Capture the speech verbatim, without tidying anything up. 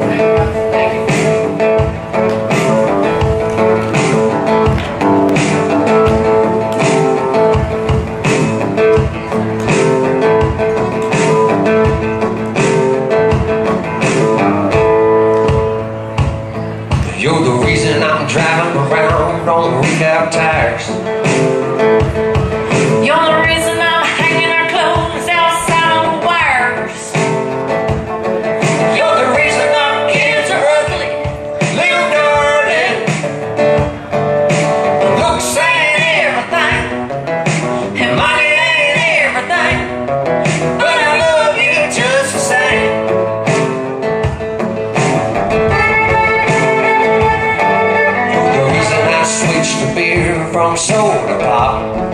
You're the reason I'm driving around on recap tires. You're the reason I'm hanging our clothes outside on wires. You're the reason our kids are ugly, little dirty, looks sad and everything, and money ain't everything, but I love you just the same. From soda pop.